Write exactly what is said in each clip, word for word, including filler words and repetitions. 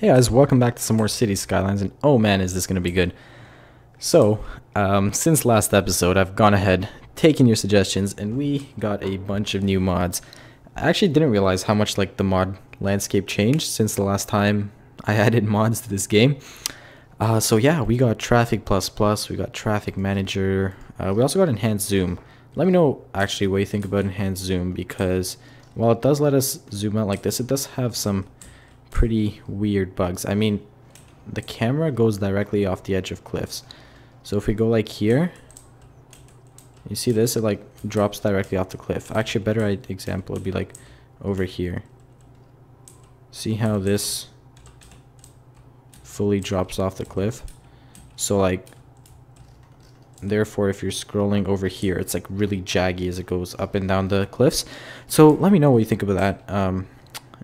Hey guys, welcome back to some more Cities: Skylines, and oh man is this going to be good. So, um, since last episode I've gone ahead, taken your suggestions, and we got a bunch of new mods. I actually didn't realize how much like the mod landscape changed since the last time I added mods to this game. Uh, so yeah, we got Traffic plus plus, we got Traffic Manager, uh, we also got Enhanced Zoom. Let me know actually what you think about Enhanced Zoom, because while it does let us zoom out like this, it does have some pretty weird bugs. I mean, the camera goes directly off the edge of cliffs. So if we go like here, you see this, it like drops directly off the cliff. Actually, a better example would be like over here. See how this fully drops off the cliff? So like, therefore, if you're scrolling over here, it's like really jaggy as it goes up and down the cliffs. So let me know what you think about that. Um,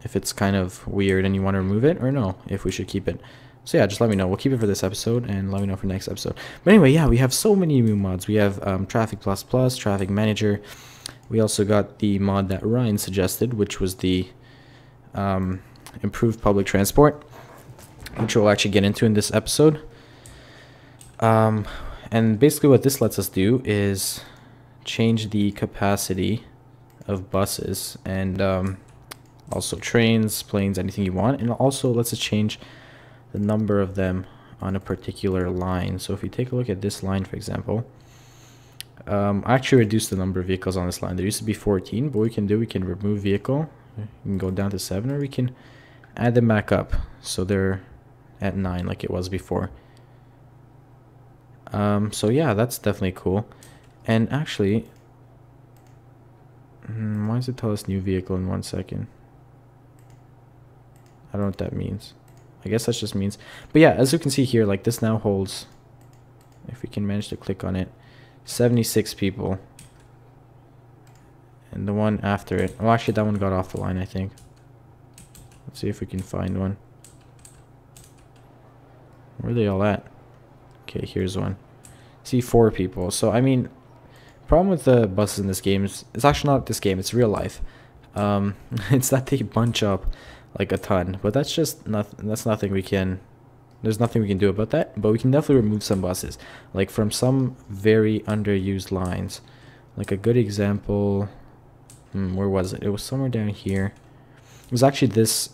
if it's kind of weird and you want to remove it, or no, if we should keep it. So yeah, just let me know. We'll keep it for this episode, and let me know for next episode. But anyway, yeah, we have so many new mods. We have um, Traffic plus plus, Traffic Manager. We also got the mod that Ryan suggested, which was the um, Improved Public Transport, which we'll actually get into in this episode. Um, and basically what this lets us do is change the capacity of buses and... Um, also trains, planes, anything you want, and also lets us change the number of them on a particular line. So if you take a look at this line, for example, um, I actually reduced the number of vehicles on this line. There used to be fourteen, but what we can do, we can remove vehicle, we can go down to seven, or we can add them back up so they're at nine like it was before. Um, so yeah, that's definitely cool. And actually, why does it tell us new vehicle in one second? I don't know what that means. I guess that just means, but yeah, as you can see here, like this now holds, if we can manage to click on it, seventy-six people. And the one after it, oh, actually that one got off the line, I think. Let's see if we can find one. Where are they all at? Okay, here's one. See, four people. So, I mean, problem with the buses in this game is, it's actually not this game, it's real life. Um, it's that they bunch up like a ton, but that's just nothing. That's nothing we can, there's nothing we can do about that, but we can definitely remove some buses, like from some very underused lines. Like a good example, hmm, where was it? It was somewhere down here. It was actually this,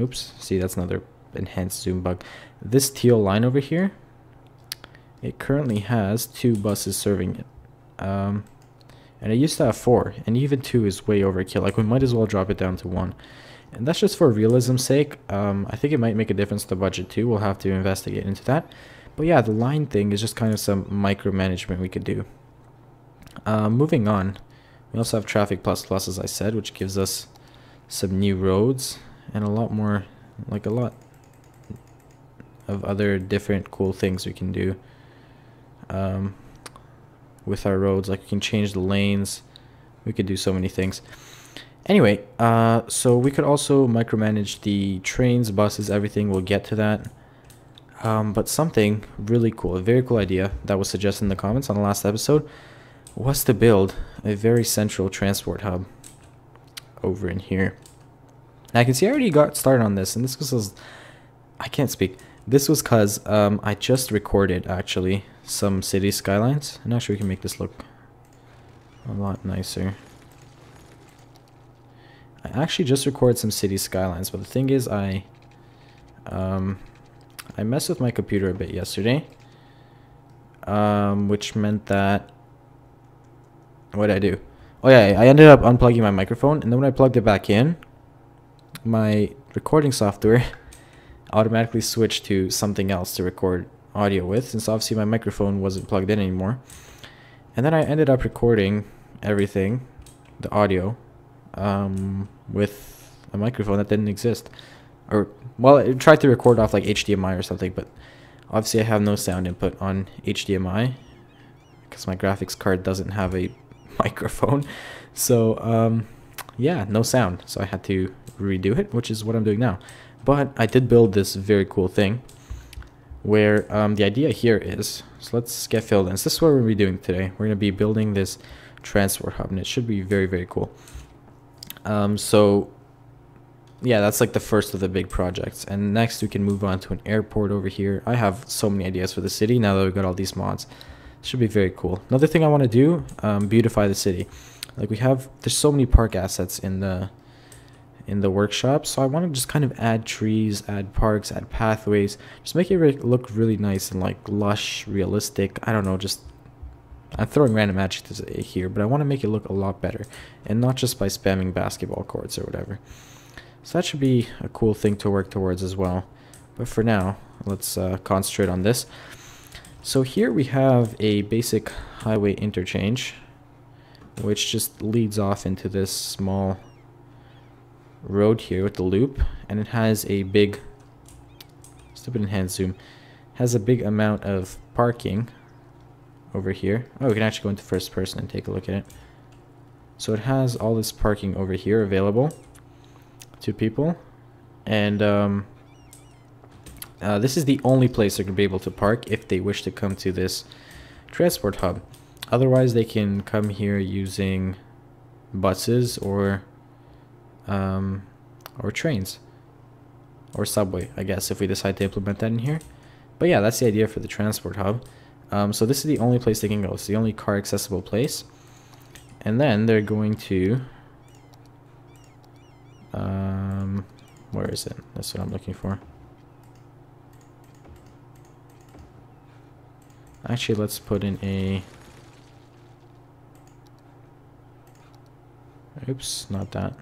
oops, see, that's another enhanced zoom bug. This teal line over here, it currently has two buses serving it. Um, and it used to have four, and even two is way overkill. Like, we might as well drop it down to one. And that's just for realism's sake. Um, I think it might make a difference to the budget too. We'll have to investigate into that. But yeah, the line thing is just kind of some micromanagement we could do. Uh, moving on, we also have Traffic plus plus, as I said, which gives us some new roads and a lot more, like a lot of other different cool things we can do um, with our roads. Like, we can change the lanes. We could do so many things. Anyway, uh, so we could also micromanage the trains, buses, everything. We'll get to that. Um, but something really cool, a very cool idea that was suggested in the comments on the last episode was to build a very central transport hub over in here. Now, I can see I already got started on this, and this was... I can't speak. This was because um, I just recorded, actually, some city skylines. I'm not sure we can make this look a lot nicer. I actually just recorded some city skylines, but the thing is, I um, I messed with my computer a bit yesterday, um, which meant that, what did I do? Oh yeah, I ended up unplugging my microphone, and then when I plugged it back in, my recording software automatically switched to something else to record audio with, since obviously my microphone wasn't plugged in anymore. And then I ended up recording everything, the audio, um with a microphone that didn't exist. Or, well, it tried to record off like H D M I or something, but obviously I have no sound input on H D M I because my graphics card doesn't have a microphone. So um yeah, no sound, so I had to redo it, which is what I'm doing now. But I did build this very cool thing where um the idea here is, so let's get filled in. So this is what we're gonna be doing today. We're gonna be building this transport hub, and it should be very, very cool. Um, so yeah, that's like the first of the big projects. And next we can move on to an airport over here. I have so many ideas for the city now that we've got all these mods. Should be very cool. Another thing I want to do, um, beautify the city. Like we have, there's so many park assets in the in the workshop, so I want to just kind of add trees, add parks, add pathways, just make it re look really nice and like lush, realistic. I don't know, just I'm throwing random adjectives here, but I want to make it look a lot better, and not just by spamming basketball courts or whatever. So that should be a cool thing to work towards as well. But for now, let's uh, concentrate on this. So here we have a basic highway interchange, which just leads off into this small road here with the loop, and it has a big, stupid enhanced zoom, has a big amount of parking over here. Oh, we can actually go into first person and take a look at it. So it has all this parking over here available to people, and um, uh, this is the only place they're going to be able to park if they wish to come to this transport hub. Otherwise, they can come here using buses or um, or trains or subway, I guess, if we decide to implement that in here. But yeah, that's the idea for the transport hub. Um, so this is the only place they can go. It's the only car accessible place. And then they're going to... Um, where is it? That's what I'm looking for. Actually, let's put in a... Oops, not that.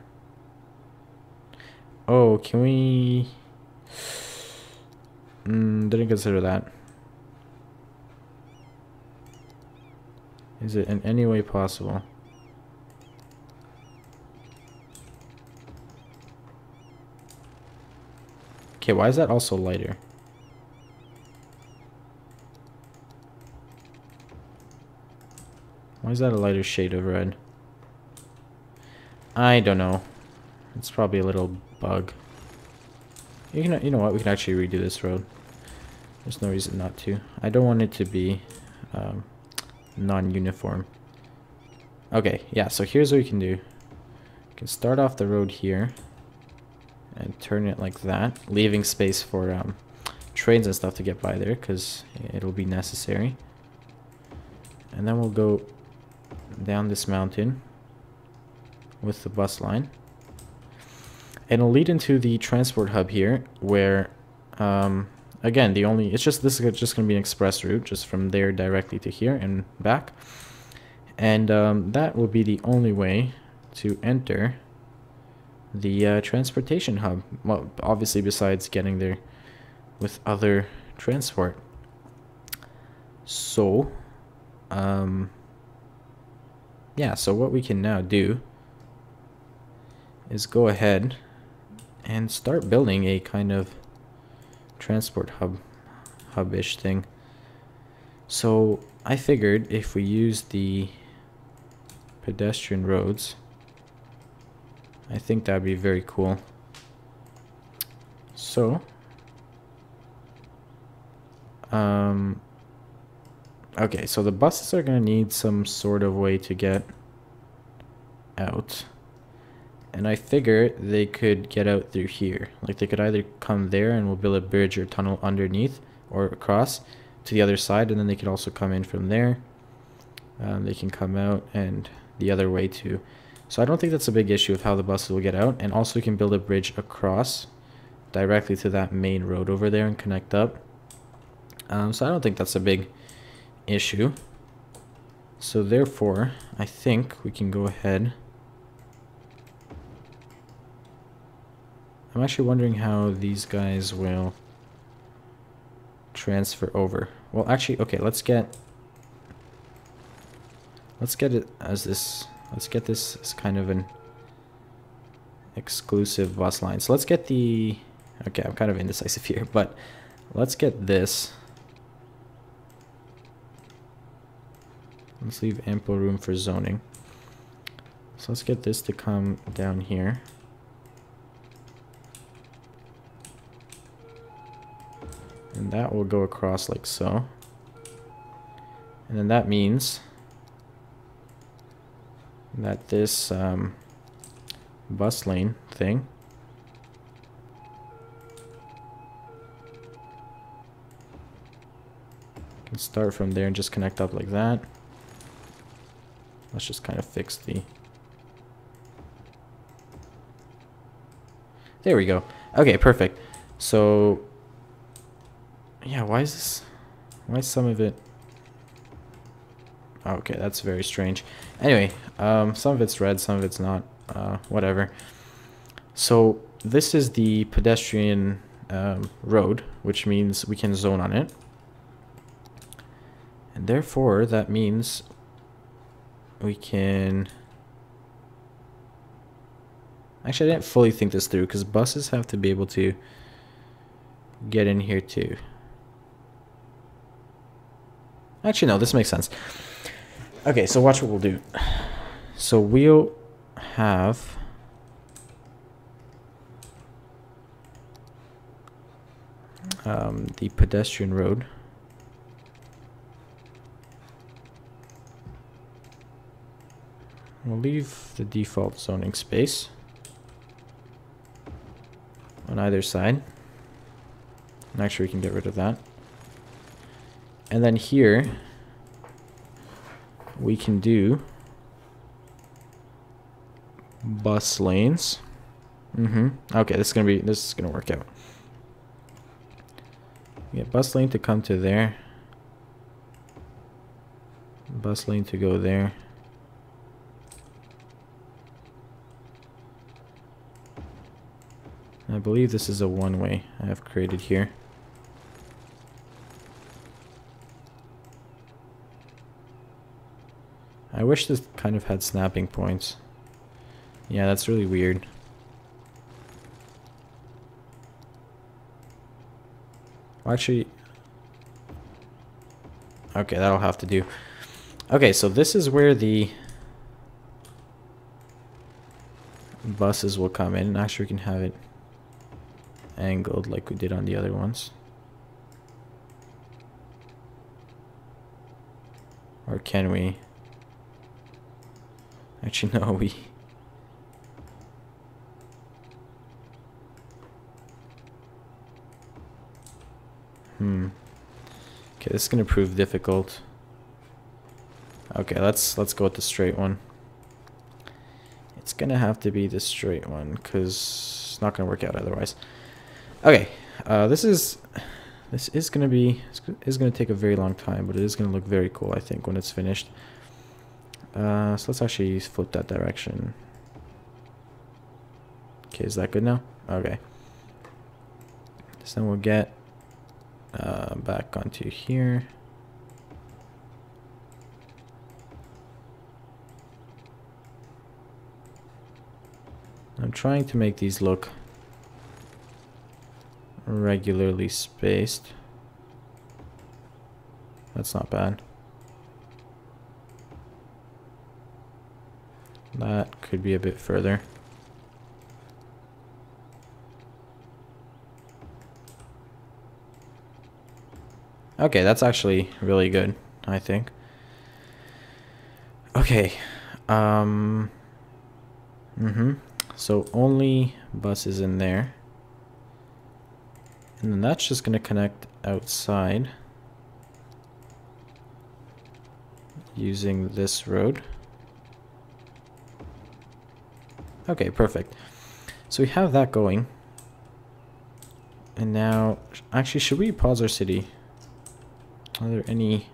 Oh, can we... Mm, didn't consider that. Is it in any way possible? Okay, why is that also lighter? Why is that a lighter shade of red? I don't know. It's probably a little bug. You can, you know what? We can actually redo this road. There's no reason not to. I don't want it to be... Um, non-uniform. Okay, yeah, so here's what we can do. We can start off the road here and turn it like that, leaving space for um, trains and stuff to get by there because it'll be necessary. And then we'll go down this mountain with the bus line, and it'll lead into the transport hub here where um, again, the only, it's just, this is just going to be an express route, just from there directly to here and back. And um, that will be the only way to enter the uh, transportation hub. Well, obviously besides getting there with other transport. So, um, yeah, so what we can now do is go ahead and start building a kind of transport hub hub-ish thing. So I figured if we use the pedestrian roads, I think that'd be very cool. So um okay, so the buses are gonna need some sort of way to get out. And I figure they could get out through here. Like they could either come there and we'll build a bridge or tunnel underneath or across to the other side, and then they could also come in from there. Um, they can come out and the other way too. So I don't think that's a big issue of how the buses will get out. And also we can build a bridge across directly to that main road over there and connect up. Um, so I don't think that's a big issue. So therefore, I think we can go ahead. I'm actually wondering how these guys will transfer over. Well, actually, okay, let's get let's get it as this let's get this as kind of an exclusive bus line. So let's get the, okay, I'm kind of indecisive here, but let's get this. Let's leave ample room for zoning. So let's get this to come down here. And that will go across like so. And then that means that this um, bus lane thing You can start from there and just connect up like that. Let's just kind of fix the... There we go. Okay, perfect. So, yeah, why is this... Why is some of it... Okay, that's very strange. Anyway, um, some of it's red, some of it's not. Uh, whatever. So, this is the pedestrian um, road, which means we can zone on it. And therefore, that means we can... Actually, I didn't fully think this through, because buses have to be able to get in here too. Actually, no, this makes sense. Okay, so watch what we'll do. So we'll have... Um, the pedestrian road. We'll leave the default zoning space on either side. And actually, we can get rid of that. And then here, we can do bus lanes. Mm-hmm. Okay, this is gonna be this is gonna work out. Yeah, bus lane to come to there. Bus lane to go there. I believe this is a one-way I have created here. I wish this kind of had snapping points. Yeah, that's really weird. Actually, okay, that'll have to do. Okay, so this is where the buses will come in. Actually, we can have it angled like we did on the other ones. Or can we? Actually, no, we... Hmm. Okay, this is gonna prove difficult. Okay, let's let's go with the straight one. It's gonna have to be the straight one, because it's not gonna work out otherwise. Okay, uh, this is this is gonna be is gonna take a very long time, but it is gonna look very cool, I think, when it's finished. Uh, so let's actually flip that direction. Okay, is that good now? Okay. So then we'll get Uh, back onto here. I'm trying to make these look regularly spaced. That's not bad. That could be a bit further. Okay, that's actually really good, I think. Okay. Um, mm-hmm. So only buses in there. And then that's just going to connect outside using this road. Okay, perfect. So we have that going. And now, actually, should we pause our city? Are there any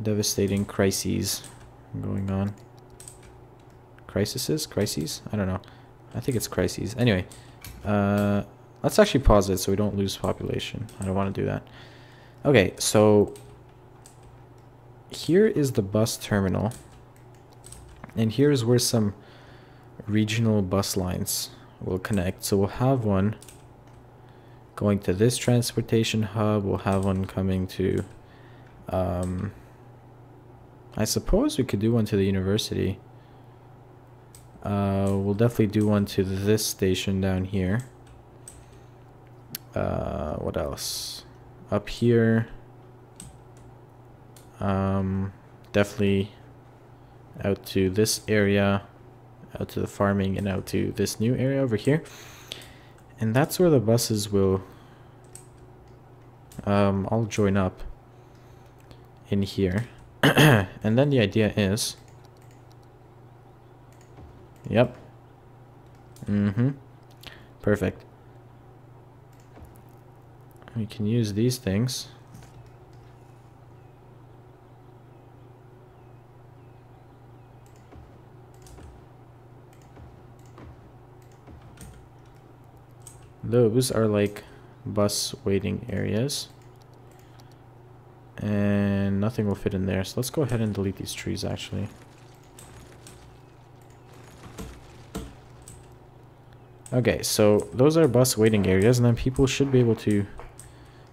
devastating crises going on? Crises? Crises? I don't know. I think it's crises. Anyway, uh, let's actually pause it so we don't lose population. I don't want to do that. Okay, so here is the bus terminal. And here is where some regional bus lines will connect. So we'll have one going to this transportation hub. We'll have one coming to... Um, I suppose we could do one to the university. Uh, we'll definitely do one to this station down here. Uh, what else? Up here. Um, definitely out to this area, out to the farming, and out to this new area over here. And that's where the buses will um, all join up. in here. And then the idea is... Yep. Mm-hmm. Perfect. We can use these things. Those are like bus waiting areas. And nothing will fit in there. So let's go ahead and delete these trees actually. Okay, so those are bus waiting areas, and then people should be able to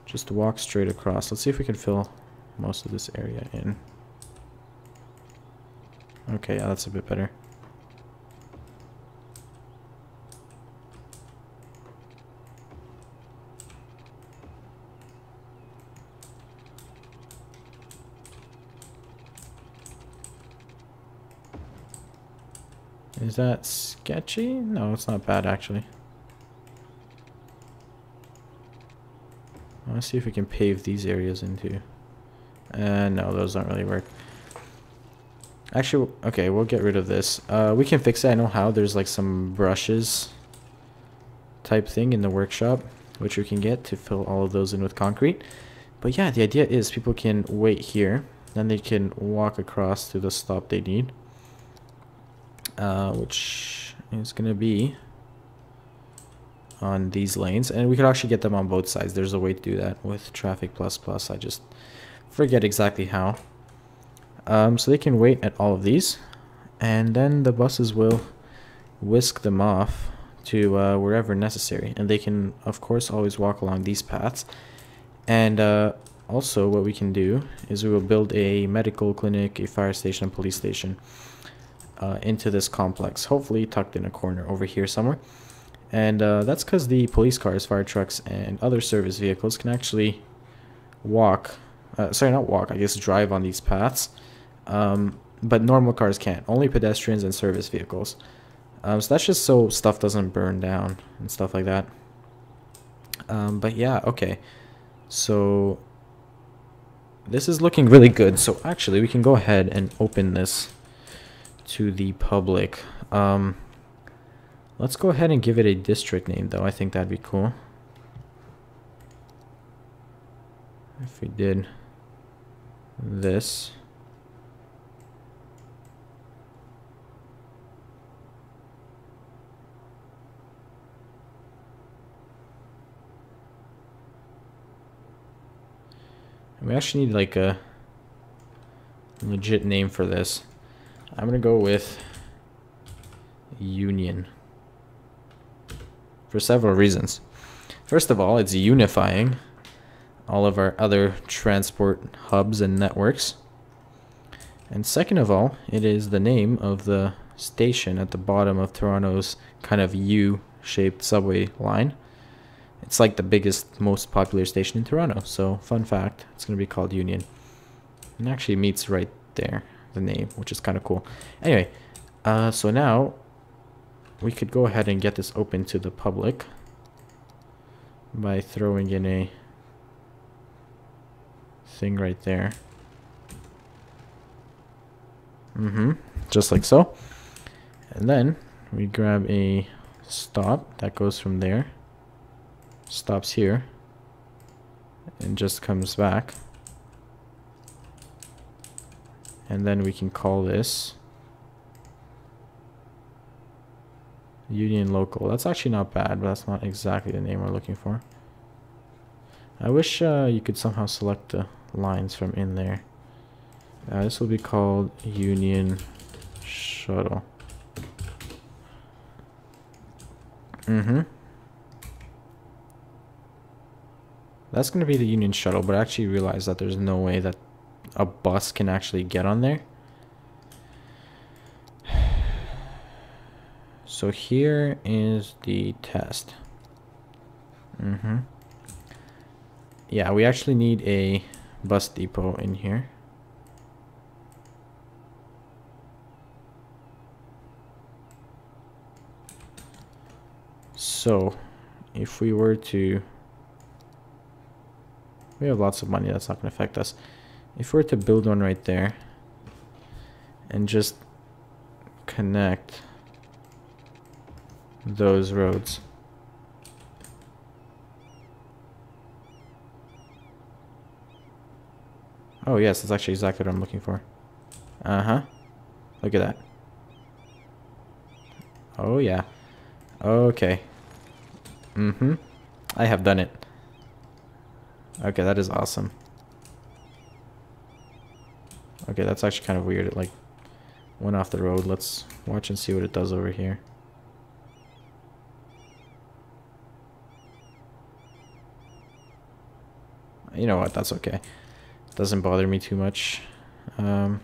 just walk straight across. Let's see if we can fill most of this area in. Okay, yeah, that's a bit better. Is that sketchy? No, it's not bad actually. I want to see if we can pave these areas into. Uh, no, those don't really work. Actually, okay, we'll get rid of this. Uh, we can fix it. I know how. There's like some brushes type thing in the workshop, which we can get to fill all of those in with concrete. But yeah, the idea is people can wait here, then they can walk across to the stop they need. Uh, which is going to be on these lanes. And we could actually get them on both sides. There's a way to do that with Traffic plus plus. I just forget exactly how. Um, so they can wait at all of these. And then the buses will whisk them off to uh, wherever necessary. And they can, of course, always walk along these paths. And uh, also what we can do is we will build a medical clinic, a fire station, a police station. Uh, into this complex, hopefully tucked in a corner over here somewhere. And uh, that's because the police cars, fire trucks, and other service vehicles can actually walk, uh, sorry not walk, I guess drive on these paths, um, but normal cars can't, only pedestrians and service vehicles. Um, so that's just so stuff doesn't burn down and stuff like that. Um, but yeah, okay, so this is looking really good. So actually we can go ahead and open this to the public. Um, let's go ahead and give it a district name though. I think that'd be cool if we did this. We actually need like a legit name for this. I'm gonna go with Union for several reasons. First of all, it's unifying all of our other transport hubs and networks. And second of all, it is the name of the station at the bottom of Toronto's kind of U-shaped subway line. It's like the biggest, most popular station in Toronto. So, fun fact, it's gonna be called Union. And actually meets right there. The name, which is kind of cool. Anyway, uh, so now we could go ahead and get this open to the public by throwing in a thing right there. Mm-hmm. Just like so. And then we grab a stop that goes from there, stops here, and just comes back. And then we can call this Union Local. That's actually not bad, but that's not exactly the name we're looking for. I wish uh, you could somehow select the lines from in there. Uh, this will be called Union Shuttle. Mm-hmm. That's going to be the Union Shuttle, but I actually realized that there's no way that a bus can actually get on there. So here is the test. Mm-hmm. Yeah, we actually need a bus depot in here. So if we were to... We have lots of money, that's not going to affect us. if we were to build one right there and just connect those roads, oh yes, that's actually exactly what I'm looking for. Uh-huh, look at that. Oh yeah, okay. Mm-hmm, I have done it. Okay, that is awesome. Okay, that's actually kind of weird. It like went off the road. Let's watch and see what it does over here. You know what? That's okay. It doesn't bother me too much. Um,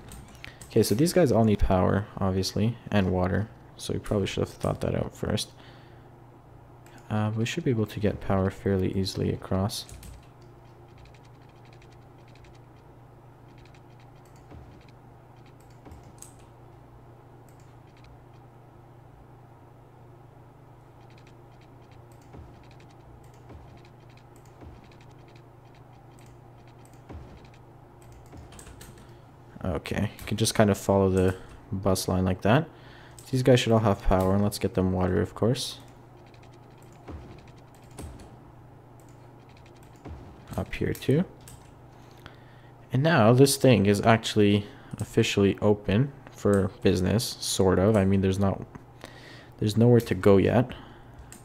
okay, so these guys all need power, obviously, and water. So we probably should have thought that out first. Uh, we should be able to get power fairly easily across. Okay, you can just kind of follow the bus line like that. These guys should all have power, and let's get them water, of course. Up here too. And now this thing is actually officially open for business, sort of. I mean, there's not, there's nowhere to go yet,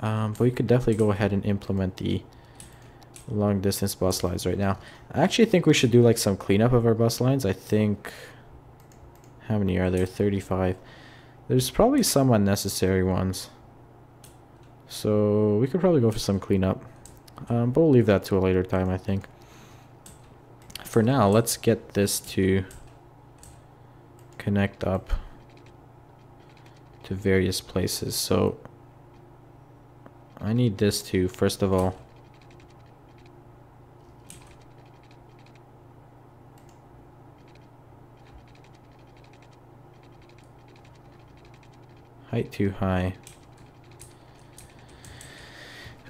um, but we could definitely go ahead and implement the long distance bus lines right now. I actually think we should do like some cleanup of our bus lines. I think, how many are there? thirty-five. There's probably some unnecessary ones, so we could probably go for some cleanup. Um, but we'll leave that to a later time, I think. For now, let's get this to connect up to various places. So I need this to, first of all, height too high.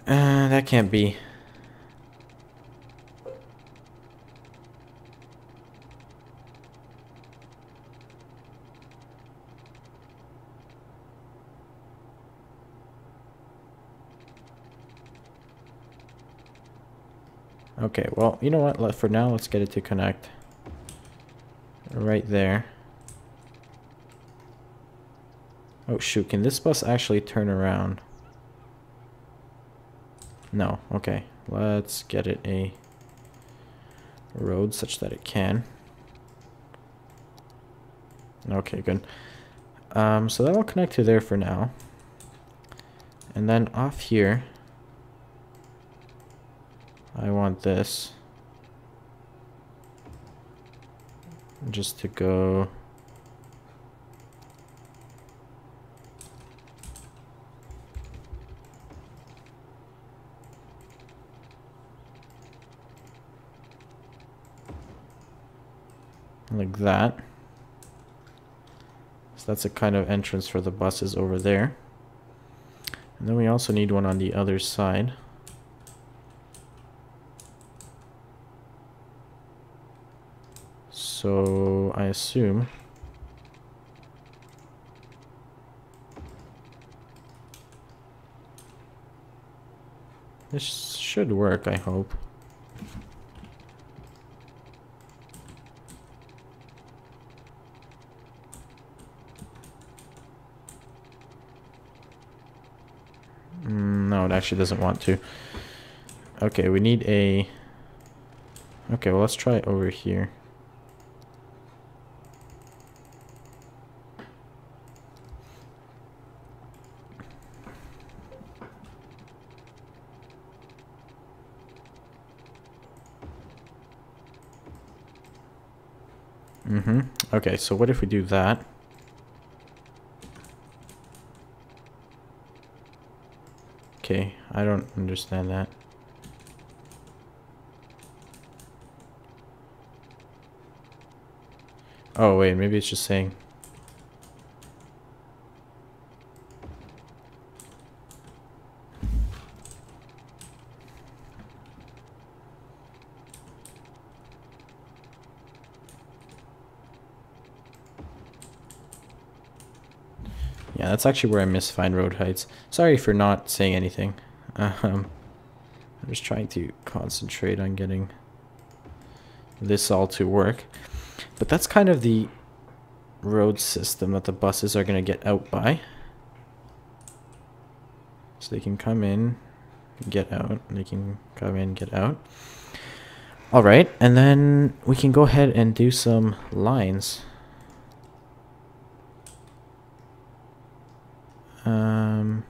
Uh, that can't be. Okay, well, you know what? Let, for now, let's get it to connect right there. Oh shoot, can this bus actually turn around? No, okay. Let's get it a road such that it can. Okay, good. Um, so that'll connect to there for now. And then off here, I want this just to go like that. So that's a kind of entrance for the buses over there. And then we also need one on the other side. So I assume this should work, I hope. No, it actually doesn't want to. Okay, we need a... Okay, well, let's try it over here. Mm-hmm. Okay, so what if we do that? Okay, I don't understand that. Oh wait, maybe it's just saying. Yeah, that's actually where I miss Fine Road Heights. Sorry for not saying anything. Um, I'm just trying to concentrate on getting this all to work. But that's kind of the road system that the buses are going to get out by. So they can come in, get out. They can come in, get out. All right, and then we can go ahead and do some lines. Um,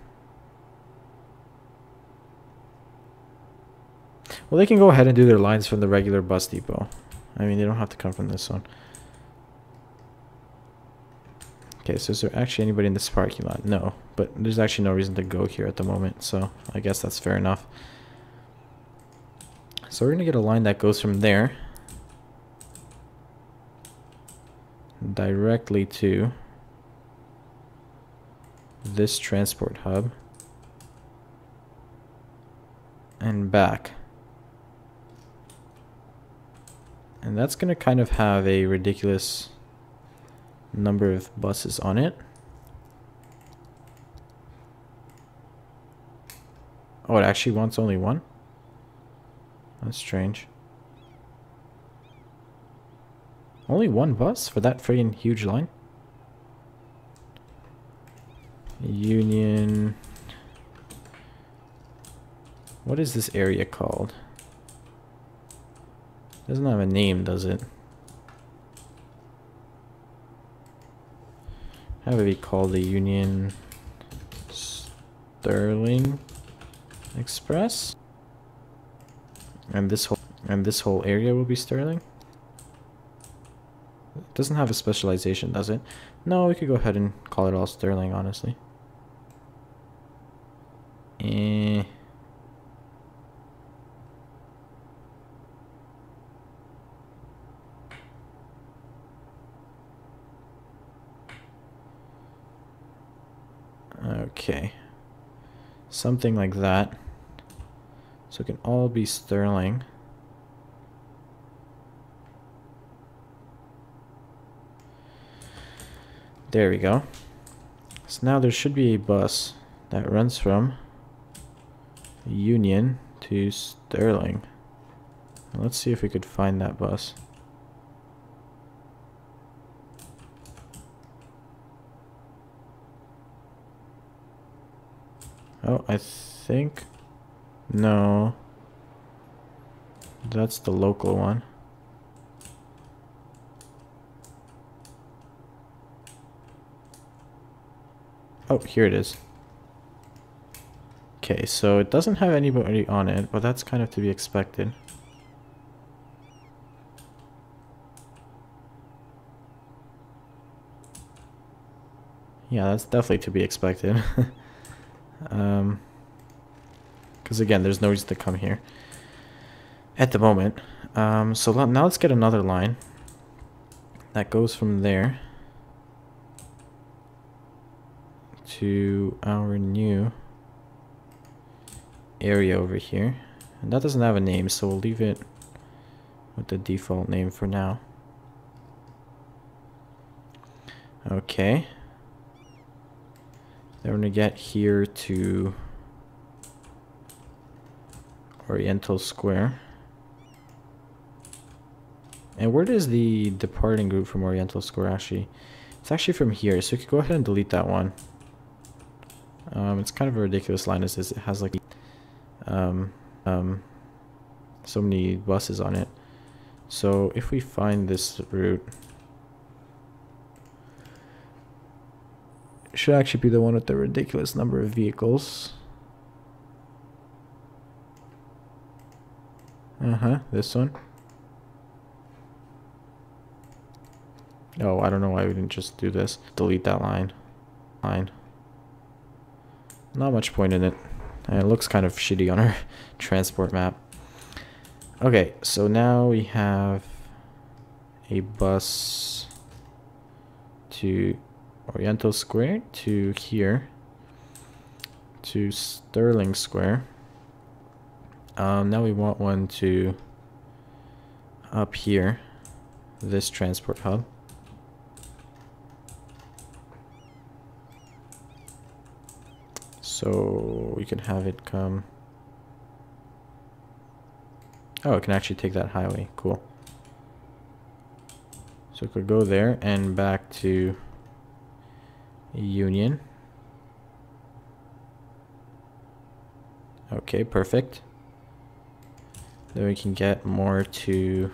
well, they can go ahead and do their lines from the regular bus depot. I mean, they don't have to come from this one. Okay, so is there actually anybody in this parking lot? No, but there's actually no reason to go here at the moment, so I guess that's fair enough. So we're going to get a line that goes from there directly to this transport hub and back. And that's going to kind of have a ridiculous number of buses on it. Oh, it actually wants only one? That's strange. Only one bus for that friggin' huge line? Union. What is this area called? Doesn't have a name, does it? How would we call the Union Sterling Express? And this whole and this whole area will be Sterling? It doesn't have a specialization, does it? No, we could go ahead and call it all Sterling, honestly. Eh. Okay. Something like that. So it can all be Sterling. There we go. So now there should be a bus that runs from Union to Sterling. Now let's see if we could find that bus. Oh, I think... No. That's the local one. Oh, here it is. Okay, so it doesn't have anybody on it, but that's kind of to be expected. Yeah, that's definitely to be expected. um... Because again, there's no reason to come here at the moment. Um, so now let's get another line that goes from there to our new area over here. And that doesn't have a name, so we'll leave it with the default name for now. Okay. Then we're going to get here to Oriental Square. And where does the departing group from Oriental Square actually... It's actually from here, so you could go ahead and delete that one. Um, it's kind of a ridiculous line as it has like um, um, so many buses on it. So if we find this route... It should actually be the one with the ridiculous number of vehicles. Uh-huh, this one. Oh, I don't know why we didn't just do this. Delete that line. Line. Not much point in it. And it looks kind of shitty on our transport map. Okay, so now we have a bus to Oriental Square, to here, to Sterling Square. Um, now we want one to up here, this transport hub. So we can have it come. Oh, it can actually take that highway. Cool. So it could go there and back to Union. Okay, perfect. Then we can get more to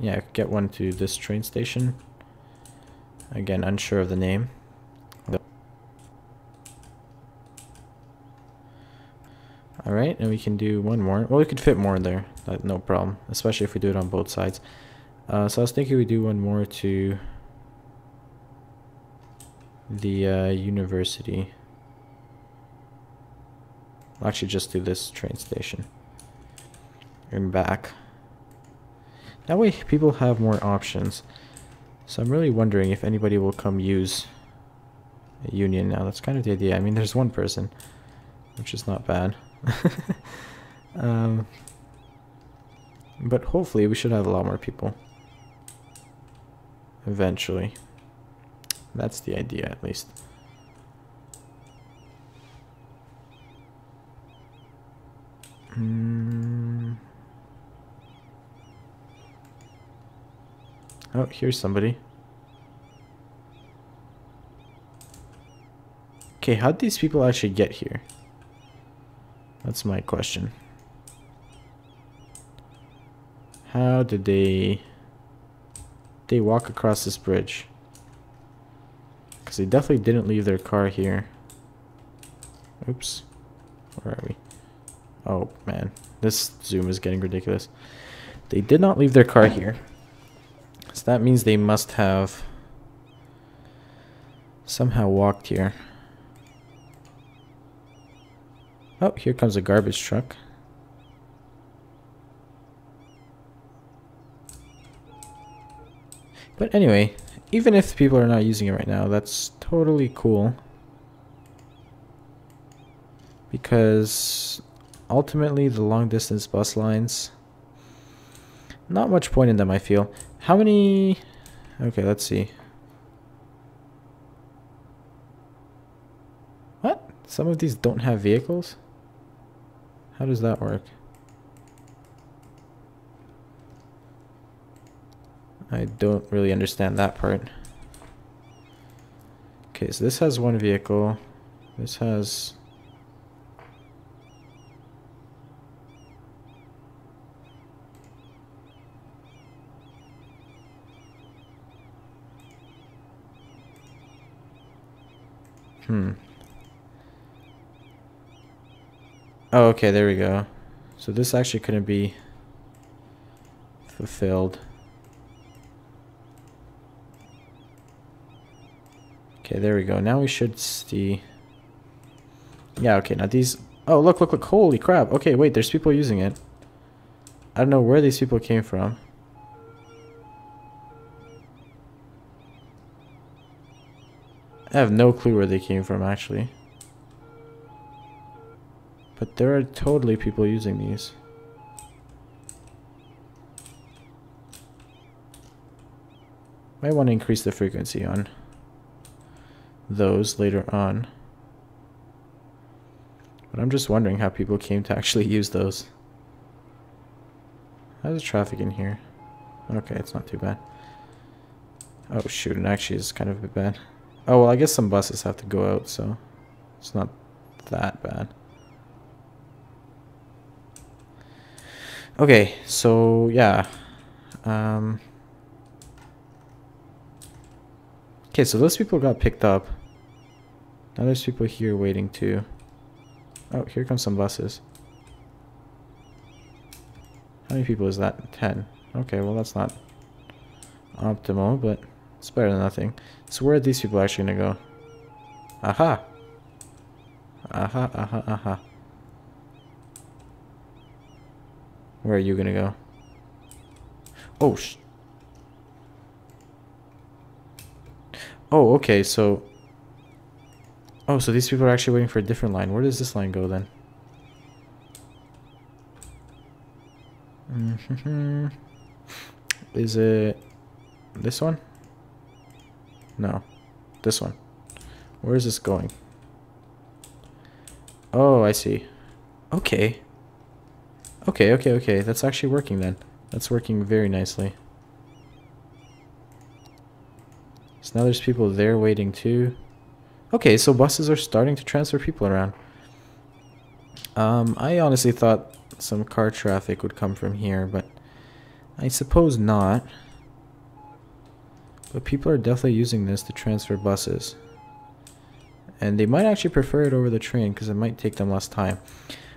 yeah, get one to this train station. Again, unsure of the name. All right, and we can do one more. Well, we could fit more in there, no problem, especially if we do it on both sides. Uh, so I was thinking we do one more to the uh, university. I'll actually just do this train station and back. That way people have more options. So I'm really wondering if anybody will come use a Union now. That's kind of the idea. I mean, there's one person, which is not bad. um, but hopefully we should have a lot more people eventually. That's the idea, at least. Mm. Oh, here's somebody. Okay, how'd these people actually get here? That's my question. How did they... They walk across this bridge? Because they definitely didn't leave their car here. Oops. Where are we? Oh, man. This zoom is getting ridiculous. They did not leave their car here. So that means they must have somehow walked here. Oh, here comes a garbage truck. But anyway, even if people are not using it right now, that's totally cool. Because ultimately the long distance bus lines, not much point in them, I feel. How many... Okay, let's see. What? Some of these don't have vehicles? How does that work? I don't really understand that part. Okay, so this has one vehicle. This has... Hmm. Oh, okay, there we go. So this actually couldn't be fulfilled. Okay, there we go. Now we should see... Yeah, okay, now these... Oh, look, look, look. Holy crap. Okay, wait, there's people using it. I don't know where these people came from. I have no clue where they came from, actually. But there are totally people using these. Might want to increase the frequency on those later on. But I'm just wondering how people came to actually use those. How's the traffic in here? Okay, it's not too bad. Oh shoot, it actually is kind of a bit bad. Oh, well, I guess some buses have to go out, so it's not that bad. Okay, so, yeah. Um, okay, so those people got picked up. Now there's people here waiting too. Oh, here come some buses. How many people is that? ten. Okay, well, that's not optimal, but... It's better than nothing. So where are these people actually gonna go? Aha! Aha, aha, aha. Where are you gonna go? Oh, sh... Oh, okay, so... Oh, so these people are actually waiting for a different line. Where does this line go, then? Is it this one? No, this one. Where is this going? Oh, I see. Okay. Okay, okay, okay. That's actually working then. That's working very nicely. So now there's people there waiting too. Okay, so buses are starting to transfer people around. Um, I honestly thought some car traffic would come from here, but I suppose not. But people are definitely using this to transfer buses. And they might actually prefer it over the train because it might take them less time.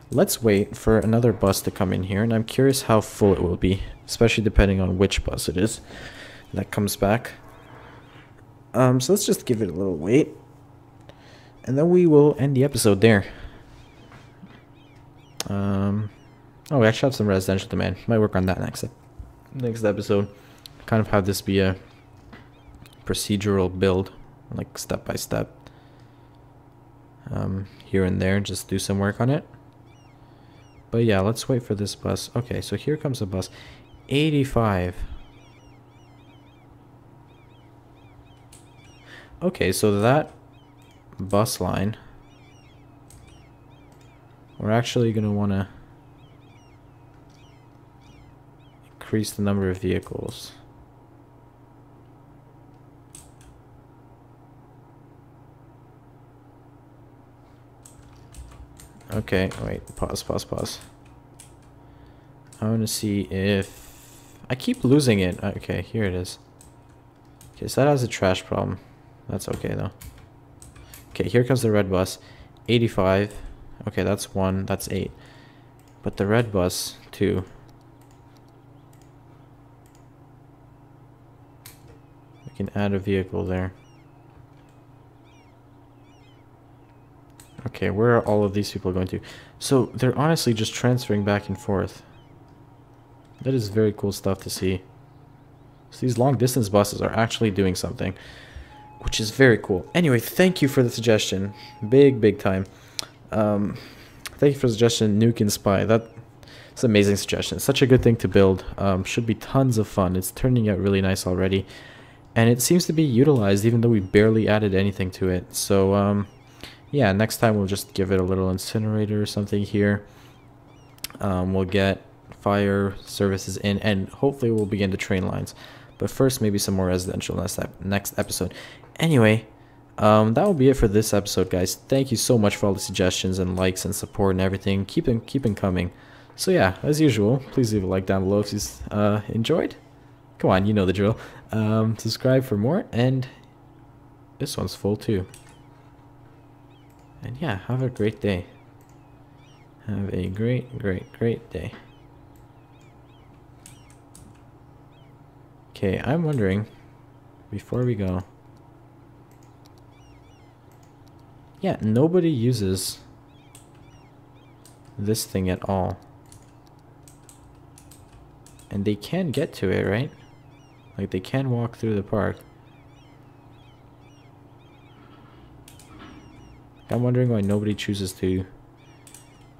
Let's wait for another bus to come in here, and I'm curious how full it will be, especially depending on which bus it is that comes back. Um, so let's just give it a little wait, and then we will end the episode there. Um, oh, we actually have some residential demand. Might work on that next next episode. Kind of have this be a procedural build, like step by step. Um, here and there, just do some work on it. But yeah, let's wait for this bus. Okay, so here comes a bus. eighty-five. Okay, so that bus line, we're actually going to want to increase the number of vehicles. Okay, wait, pause, pause, pause. I want to see if... I keep losing it. Okay, here it is. Okay, so that has a trash problem. That's okay, though. Okay, here comes the red bus. eighty-five. Okay, that's one. That's eight. But the red bus, two. We can add a vehicle there. Okay, where are all of these people going to? So, they're honestly just transferring back and forth. That is very cool stuff to see. So these long-distance buses are actually doing something, which is very cool. Anyway, thank you for the suggestion. Big, big time. Um, thank you for the suggestion, Nuke and Spy. That's an amazing suggestion. It's such a good thing to build. Um, should be tons of fun. It's turning out really nice already. And it seems to be utilized, even though we barely added anything to it. So, um... yeah, next time we'll just give it a little incinerator or something here. Um, we'll get fire services in, and hopefully we'll begin to train lines. But first, maybe some more residential next, next episode. Anyway, um, that will be it for this episode, guys. Thank you so much for all the suggestions and likes and support and everything. Keep them, keep them coming. So yeah, as usual, please leave a like down below if you uh, enjoyed. Come on, you know the drill. Um, subscribe for more, and this one's full too. And yeah, have a great day. Have a great, great, great day. Okay, I'm wondering, before we go... yeah, nobody uses this thing at all. And they can get to it, right? Like, they can walk through the park. I'm wondering why nobody chooses to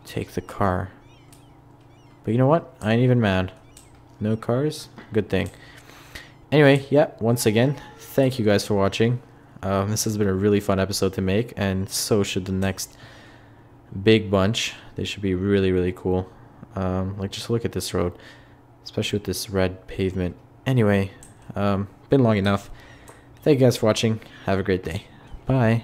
take the car. But you know what? I ain't even mad. No cars? Good thing. Anyway, yeah, once again, thank you guys for watching. Um, this has been a really fun episode to make, and so should the next big bunch. They should be really, really cool. Um, like, just look at this road, especially with this red pavement. Anyway, um, been long enough. Thank you guys for watching. Have a great day. Bye.